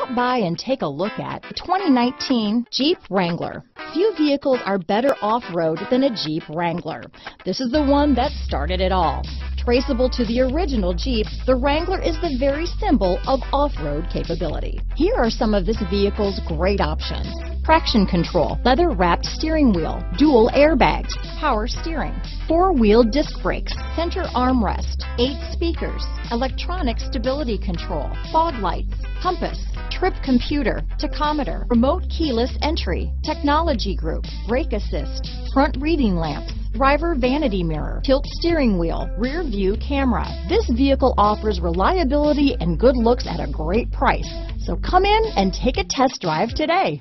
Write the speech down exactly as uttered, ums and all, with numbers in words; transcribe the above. Stop by and take a look at the twenty nineteen Jeep Wrangler. Few vehicles are better off-road than a Jeep Wrangler. This is the one that started it all. Traceable to the original Jeep, the Wrangler is the very symbol of off-road capability. Here are some of this vehicle's great options: traction control, leather-wrapped steering wheel, dual airbags, power steering, four-wheel disc brakes, center armrest, eight speakers, electronic stability control, fog lights, compass, trip computer, tachometer, remote keyless entry, technology group, brake assist, front reading lamps, driver vanity mirror, tilt steering wheel, rear view camera. This vehicle offers reliability and good looks at a great price. So come in and take a test drive today.